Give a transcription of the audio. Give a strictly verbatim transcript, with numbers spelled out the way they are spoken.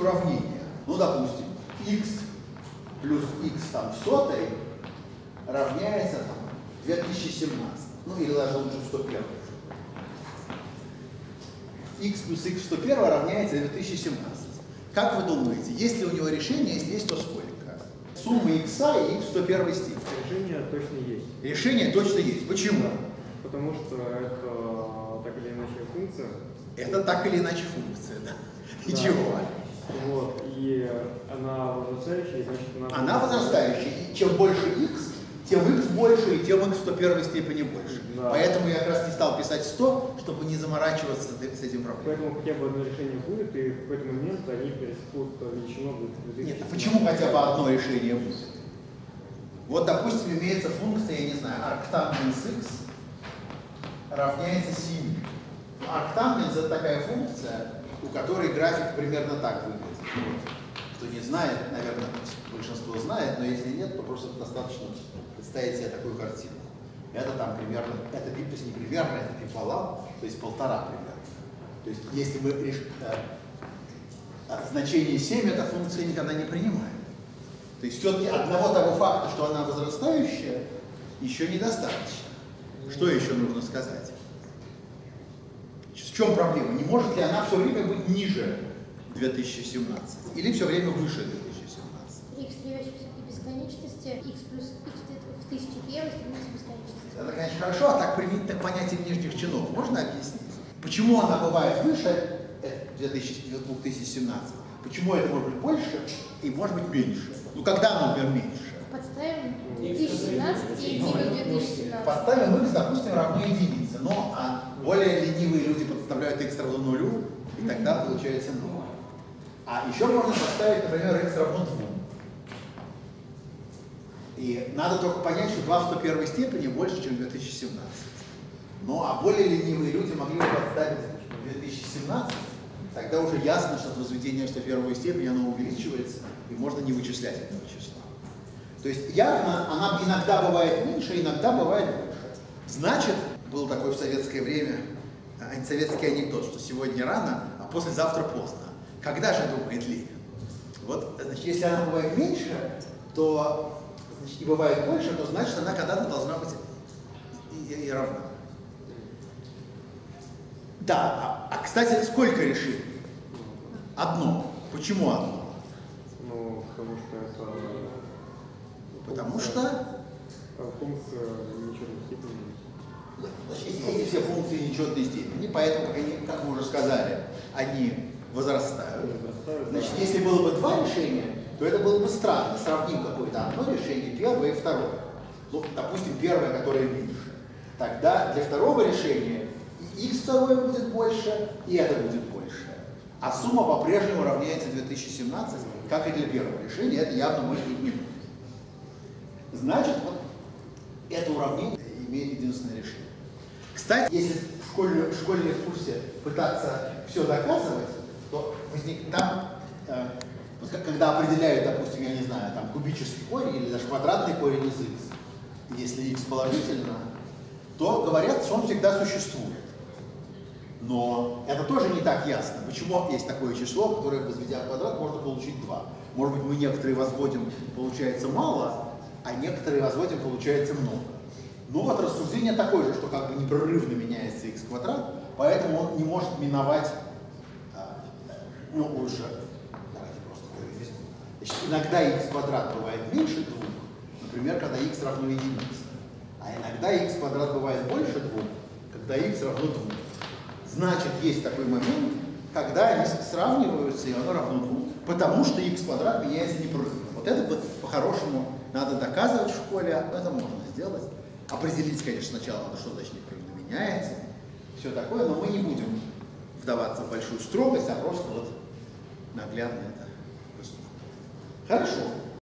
уравнение, ну, допустим, x плюс x там в сотой равняется там две тысячи семнадцать, ну, или даже лучше в сто первом. X плюс x в сто первом равняется две тысячи семнадцать. Как вы думаете, есть ли у него решение, если есть, то сколько? Сумма x и x в сто первой степени. Решение точно есть. Решение точно есть. Почему? Потому что это так или иначе функция. Это так или иначе функция, да. И да. Чего? Вот. И она возрастающая, значит, она... Она возрастающая. И чем больше x, тем x больше, и тем x в сто первой степени больше. Да. Поэтому я как раз не стал писать сто, чтобы не заморачиваться с этим проблемой. Поэтому хотя бы одно решение будет, и в какой-то момент они пересекут величину будет. Нет, почему хотя бы одно решение будет? Вот, допустим, имеется функция, я не знаю, арктангенс x равняется семь. Арктангенс — это такая функция, у которой график примерно так выглядит. Кто не знает, наверное, большинство знает, но если нет, то просто достаточно представить себе такую картину. Это там примерно, это пипец не примерно, это пипалам, то есть полтора примерно. То есть если мы решим, да, значение семь, эта функция никогда не принимает. То есть все-таки одного того факта, что она возрастающая, еще недостаточно. Что еще нужно сказать? В чем проблема? Не может ли она все время быть ниже две тысячи семнадцать? Или все время выше две тысячи семнадцать? Х приводит к бесконечности, х плюс х в тысяче первой стремится к бесконечности. Это, конечно, хорошо, а так применительно к понятиям нижних чинов. Можно объяснить? Почему она бывает выше две тысячи семнадцать? Почему это может быть больше и может быть меньше? Ну когда, например, меньше? Подставим две тысячи семнадцать и две тысячи семнадцать. Подставим x, допустим, равно единице. Но а более ленивые люди подставляют x равно нулю, и тогда получается ноль. А еще можно поставить, например, x равно двум. И надо только понять, что два в сто первой степени больше, чем две тысячи семнадцать. Ну а более ленивые люди могли бы подставить две тысячи семнадцать, тогда уже ясно, что от возведения в сто первой степени оно увеличивается, и можно не вычислять этого числа. То есть явно она иногда бывает меньше, иногда бывает больше. Значит, был такой в советское время антисоветский анекдот, что сегодня рано, а послезавтра поздно. Когда же думает Ленин? Вот, значит, если она бывает меньше, то значит, и бывает больше, то значит она когда-то должна быть и, и, и равна. Да, а, а кстати, сколько решений? Одно. Почему одно? Ну, потому что это... Потому что... Функция нечетной степени. Эти все функции нечетной степени, поэтому, как, они, как мы уже сказали, они возрастают. Значит, если было бы два решения, то это было бы странно. Сравним какое-то одно решение, первое и второе. Ну, допустим, первое, которое меньше. Тогда для второго решения и x второе будет больше, и это будет больше. А сумма по-прежнему равняется две тысячи семнадцать, как и для первого решения. Это явно может быть не будет. Значит, вот это уравнение имеет единственное решение. Кстати, если в школьной, в школьной курсе пытаться все доказывать, то возник там, э, вот как, когда определяют, допустим, я не знаю, там кубический корень или даже квадратный корень из x, если x положительно, то говорят, что он всегда существует. Но это тоже не так ясно. Почему есть такое число, которое, возведя в квадрат, можно получить два? Может быть, мы некоторые возводим, получается мало, а некоторые возводим, получается много. Но вот рассуждение такое же, что как бы непрерывно меняется x квадрат, поэтому он не может миновать, ну, уже, давайте просто перевести. Значит, иногда x квадрат бывает меньше двух, например, когда x равно единице, а иногда x квадрат бывает больше двух, когда x равно двум. Значит, есть такой момент, когда они сравниваются, и оно равно двум, потому что x квадрат меняется непрерывно. Вот это по-хорошему надо доказывать в школе, это можно сделать. Определить, конечно, сначала надо, что значит непрерывно меняется, все такое, но мы не будем вдаваться в большую строгость, а просто вот наглядно это рассуждать. Хорошо.